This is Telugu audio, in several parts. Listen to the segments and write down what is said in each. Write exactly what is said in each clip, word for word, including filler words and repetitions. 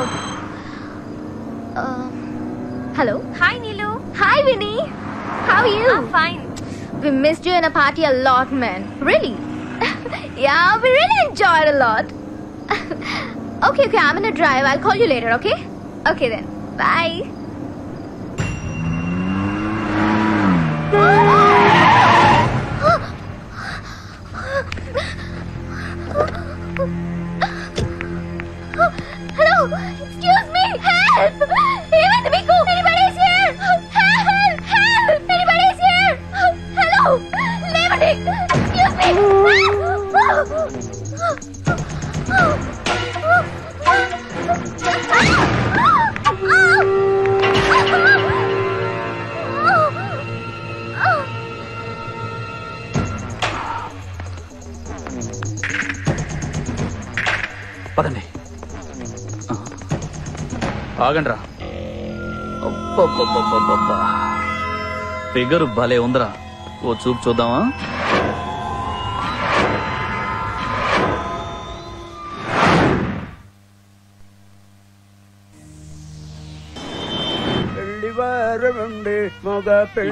Oh. Uh, hello. Hi, Nilu. Hi, Vinny. How are you? I'm fine. We missed you in a party a lot, man. Really? Yeah, we really enjoyed a lot. okay, okay. I'm gonna drive. I'll call you later. Okay? Okay then. Bye. Hello! Excuse me! Help! Even Miku! Anybody is here! Help! Help! Anybody is here! Hello! Leonik! Excuse me! పదండి ఆగండ్రా ఫిగరు భలే ఉందిరా ఓ చూపు చూద్దామా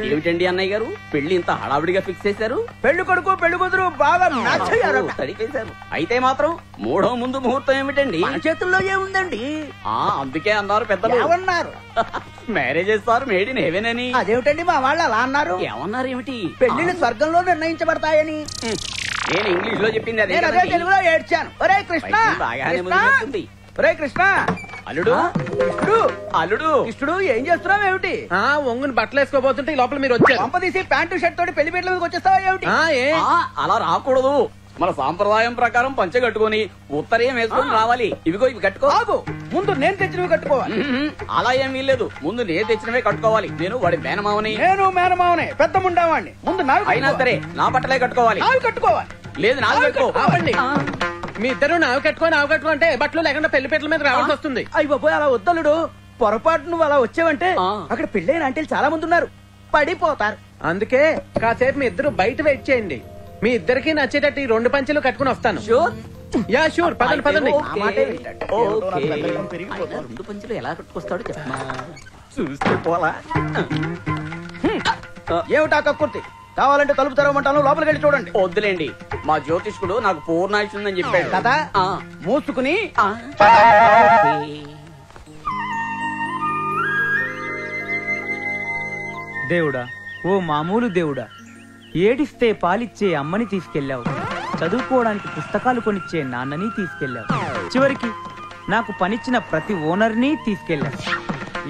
ఏమిటండి అన్నయ్య గారు పెళ్లి ఇంత హడావిడిగా ఫిక్స్ చేశారు పెళ్లి కొడుకు పెళ్లి కూతురు బాగా సరిపోయారు అయితే మాత్రం మూడో ముందు ముహూర్తం ఏమిటండి చేతుల్లో ఏముందండి ఆ అందుకే అన్నారు పెద్దలు ఏమన్నారు marriages sir made in heaven అని అదేమిటండి మా వాళ్ళు అలా అన్నారు ఏమన్నారు ఏమిటి పెళ్లిని స్వర్గంలో నిర్ణయించబడతాయని నేను ఇంగ్లీష్ లో చెప్పింది అదే తెలుగులో ఏడ్చాను ఒరే కృష్ణ ఒరే కృష్ణ అల్లుడు కృష్ణుడు అల్లుడు కృష్ణుడు ఏం చేస్తున్నావు ఏమిటి ఆ వంగుని బట్టలు వేసుకోబోతుంటే లోపల మీరు వచ్చారు పంపదీసి ప్యాంటు షర్ట్ తోటి పెళ్లి బీటల మీదకి వచ్చేస్తావా ఏమిటి అలా రాకూడదు మన సాంప్రదాయం ప్రకారం పంచ కట్టుకుని ఉత్తరేం వేసుకుని రావాలి ఇవిగో ఇవి కట్టుకోకు ముందు నేను తెచ్చినవి కట్టుకోవాలి అలా ఏం వీల్లేదు ముందు నేను తెచ్చినవే కట్టుకోవాలి నేను వాడి మేనమావని నేను మేనమావని పెద్ద ఉండేవాడిని ముందు నాకు అయినా సరే నా బట్టలే కట్టుకోవాలి నాకు కట్టుకోవాలి లేదు నాకు కట్టుకోవాలి మీ ఇద్దరు నావి కట్టుకొని ఆవు కట్టుకుంటే బట్టలు లేకుండా పెళ్లి పెట్టల మీద రావాల్సి వస్తుంది అయ్యి బాబోయ్ అలా వద్దలుడు పొరపాటు నువ్వు అలా వచ్చావంటే అక్కడ పెళ్ళైన ఆంటీలు చాలా మంది ఉన్నారు పడిపోతారు అందుకే కాసేపు మీ ఇద్దరు బయట వెయిట్ చేయండి మీ ఇద్దరికి నచ్చేటట్టు ఈ రెండు పంచెలు కట్టుకుని వస్తాను యా షూర్ పదండి పదండి రెండు పంచెలు ఎలా కట్టుకొస్తాడు చూస్తే పోలా ఏమిటా కక్కుర్తి కావాలంటే తలుపు తెరవమంటాను లోపలికి వెళ్ళి చూడండి వద్దులేండి మా జ్యోతిష్కుడు నాకు పూర్ణాయుష్ందని చెప్పాడు కదా మూసుకుని దేవుడా ఓ మామూలు దేవుడా ఏడిస్తే పాలిచ్చే అమ్మని తీసుకెళ్లావు చదువుకోవడానికి పుస్తకాలు కొనిచ్చే నాన్నని తీసుకెళ్లావు చివరికి నాకు పనిచ్చిన ప్రతి ఓనర్ని తీసుకెళ్లావు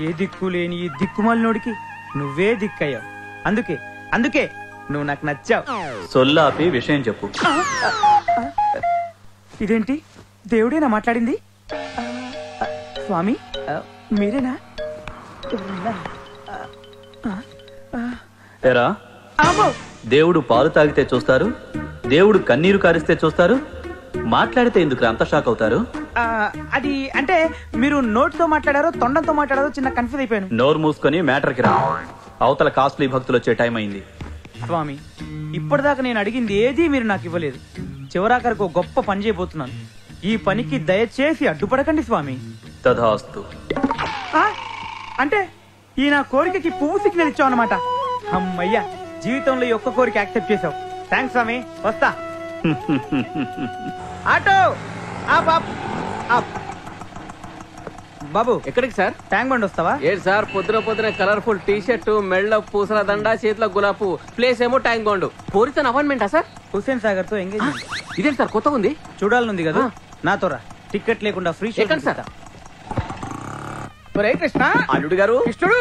ఏ దిక్కు లేని ఈ దిక్కుమాలినోడికి నువ్వే దిక్కయ్యావు అందుకే అందుకే నువ్వు నాకు నచ్చావు సొల్లాపి విషయం చెప్పు ఇదేంటి దేవుడేనా మాట్లాడింది స్వామి మీరేనా దేవుడు పాలు తాగితే చూస్తారు దేవుడు కన్నీరు కారిస్తే చూస్తారు మాట్లాడితే ఎందుకు అంత షాక్ అవుతారు అది అంటే మీరు నోటితో మాట్లాడారో తొండంతో మాట్లాడారో చిన్న కన్ఫ్యూజ్ అయిపోయాను నోరు మూసుకొని మ్యాటర్కి రా అవతల కాస్ట్లీ భక్తులు వచ్చే టైం అయింది స్వామి ఇప్పటిదాకా నేను అడిగింది ఏది మీరు నాకు ఇవ్వలేదు చివరాఖరికి ఒక గొప్ప పని చేయబోతున్నాను ఈ పనికి దయచేసి అడ్డుపడకండి స్వామి తథాస్తు అంటే ఈ నా కోరికకి పువ్వు సిగ్నల్ ఇచ్చావు అన్నమాట అమ్మయ్యా జీవితంలో ఈ ఒక్క కోరిక యాక్సెప్ట్ చేసావు థ్యాంక్స్ స్వామి వస్తా ఆటో బాబు ఎక్కడికి సార్ ట్యాంక్ బండి వస్తావా ఏడు సార్ పొద్దున పొద్దున కలర్ఫుల్ టీ షర్ట్ మెళ్ళ పూసల దండా చేతిలో గులాపు ప్లేస్ ఏమో ట్యాంక్ బండు పూరితన్ అపాయింట్మెంటా సార్ హుస్సేన్ సాగర్ తో ఎంగేజ్ ఇదేంటి సార్ కొత్తగా ఉంది చూడాలనుంది కదా నాతో రా టికెట్ లేకుండా ఫ్రీ షర్ట్ సార్ ఒరే కృష్ణ అల్లుడు గారు కృష్ణుడు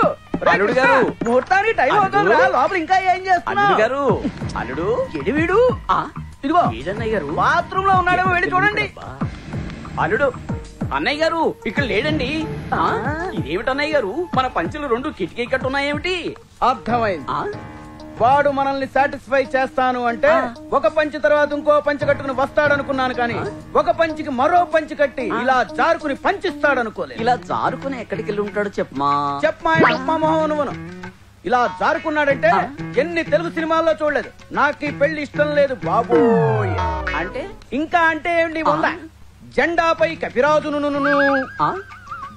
అల్లుడు గారు ముహూర్తానికి టైం అవుతుంది రా లోపల ఇంకా ఏం చేస్తున్నా అల్లుడు గారు అల్లుడు ఏడి వీడు ఇదిగో ఏదన్నయ్య గారు బాత్రూమ్ లో ఉన్నాడేమో వెళ్ళి చూడండి అల్లుడు అన్నయ్య గారు ఇక్కడ లేడండి ఇదేమిటి అన్నయ్య గారు మన పంచులు రెండు కిటికీ కట్టున్నాయేమిటి అర్థమైంది వాడు మనల్ని సాటిస్ఫై చేస్తాను అంటే ఒక పంచ తర్వాత ఇంకో పంచ కట్టుకుని వస్తాడనుకున్నాను కానీ ఒక పంచికి మరో పంచి కట్టి ఇలా జారుకుని పంచిస్తాడనుకోలేదు ఇలా జారుకుని ఎక్కడికి వెళ్ళి ఉంటాడు చెప్పమా చెప్పమా అమ్మా మోహనువును ఇలా జారుకున్నాడంటే ఎన్ని తెలుగు సినిమాల్లో చూడలేదు నాకు ఈ పెళ్లి ఇష్టం లేదు బాబోయ్ అంటే ఇంకా అంటే ఏమిటి ఉందా జెండాపై కపిరాజును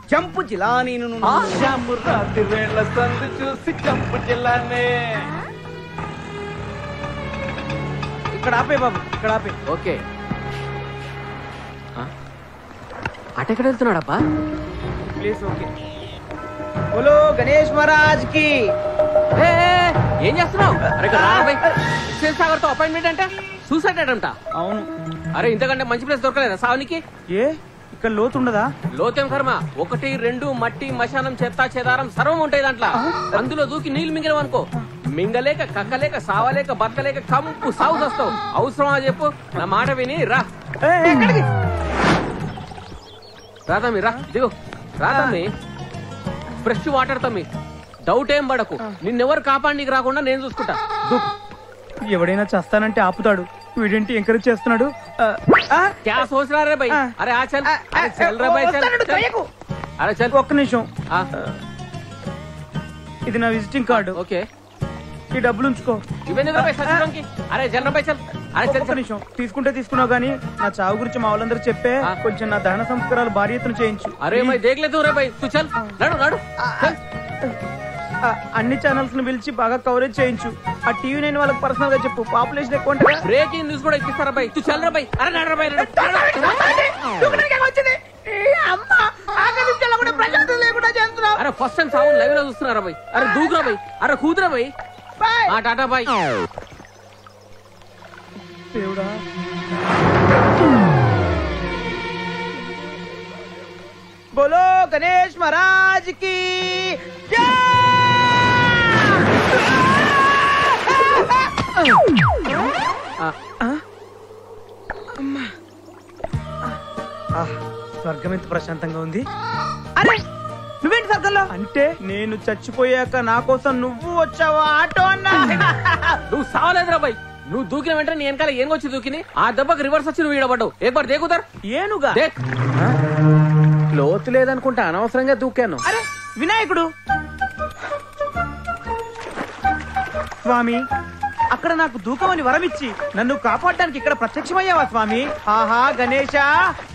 Jump Jilani, no, Jamurati, Rela, Sunday, Tuesday, Jump Jilani. Kadape, Babu, Kadape. Okay. Huh? Attackers to Narapa? Please, okay. Hello, Ganesh Maharaj ki. Hey, Yen Yasno, Rekarabe. Since our appointment enter, suicide attempt. Are you in the Manchiples Dorka, Savaniki? Yeah. Lothunda, Lotham Karma, Okati, Rendu, Matti, Mashanam, Cheta, Chedaram, Saramonte, Andulo Duki, Nil Mingavanko, Mingaleka, Kakaleka, Savaleka, Bataleka, come to South of Stone, Ausra Jepo, Namada Vinira. Radamira, do Radame, fresh water to me. Doubt him, Badaku. You never carpandi Gragona names of Scuta. You were in a Chastan and Taputadu. We didn't encourage Chestnadu. Ah, Jas was a rabbi. I shall I shall walk in a show. It's in a visiting card. Okay. It's a Blunsko. Even if I said, Donkey, I shall not myself. I shall finish. Please put this Kunagani, that's how good Chamal under Chepe, Kuchana Dana, some Kural Barrier to change. Are my Degla to Rabbi Suchal? No, no. అన్ని ఛానల్స్ ని పిలిచి బాగా కవరేజ్ చేయించు ఆ టీవీ నైన్ వాళ్ళకి పర్సనల్ గా చెప్పు పాపులేషన్ ఎక్కువ ఉంటది బ్రేకింగ్ న్యూస్ కూడా ఇస్తారా బై తు చల్ రా బై అరే నడ రా బై నడ దుకనకి వచ్చింది అమ్మ ఆకలి చెల్ల కూడా ప్రశాంతం లేకుండా చేస్తున్నారు అరే ఫస్ట్ టైం సౌండ్ లైవ్ లో చూస్తున్నారు బై అరే దూకురా బై అరే కూతురా బై బై ఆ టాటా బై దేవుడా बोलो गणेश महाराज की जय अम्मा స్వర్గమంత ప్రశాంతంగా ఉంది అరే నువ్వేంటి సర్గల్లో అంటే నేను చచ్చిపోయాక నా కోసం నువ్వు వచ్చావా ఆటో అన్న నువ్వు సావలేదురా బై నువ్వు దూకిన వెంటనే నేను ఎనకాల ఏంగొచ్చి దూకిని ఆ దెబ్బకి రివర్స్ వచ్చి నువ్వు ఈడబడ్డావు ఏకబార్ దేఖ్ ఉదర్ ఏనుగా దేఖ్ లోతు లేదనుకుంటా అనవసరంగా దూకాను అరే వినాయకుడు స్వామి అక్కడ నాకు దూకమని వరమిచ్చి నన్ను కాపాడడానికి ఇక్కడ ప్రత్యక్షమయ్యావా స్వామి ఆహా గణేశ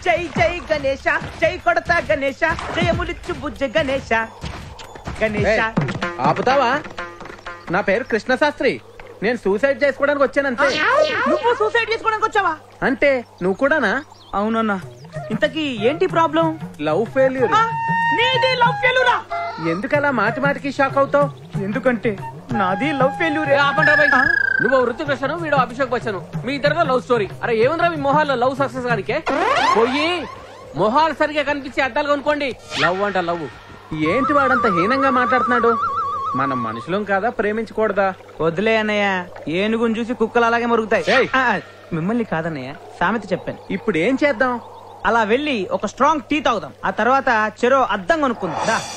జై జై గణేశ జై కొడతా గణేశ జయములిచ్చు బుజ్జ గణేశ గణేశ ఆపుతావా నా పేరు కృష్ణశాస్త్రి నేను సూసైడ్ చేసుకోవడానికి వచ్చానంతే నువ్వు సూసైడ్ చేసుకోవడానికి వచ్చావా అంటే నువ్వు కూడానా అవునన్నా ఇంతకీ ఏంటి ప్రాబ్లం లవ్ ఫెయిల్యూర్ నీది లవ్ ఫెయిల్యూరా ఎందుకలా మాటి మాటికి షాక్ అవుతావు ఎందుకంటే నాది లవ్ ఫెయిల్యూర్ ఆపండి బాయ్ నువ్వు ఋతిక్ రోషన్ వీడు అభిషేక్ బచ్చన్ మీ ఇద్దరిలో లవ్ స్టోరీ అరే ఏమంద్రా మీ మొహాల్లో లవ్ సక్సెస్ గానికే పోయి మొహాలు సరిగా కనిపించి అద్దాలు కొనుక్కోండి లవ్ అంట లవ్ ఏంటి వాడంత హీనంగా మాట్లాడుతున్నాడు మనం మనుషులం కాదా ప్రేమించకూడదా వదిలే అన్నయ్య ఏనుగుని చూసి కుక్కలు అలాగే మరుగుతాయి మిమ్మల్ని కాదన్నయ్య సామెత చెప్పాను ఇప్పుడు ఏం చేద్దాం అలా వెళ్ళి ఒక స్ట్రాంగ్ టీ తాగుదాం ఆ తర్వాత చెరో అద్దం కొనుక్కుందాం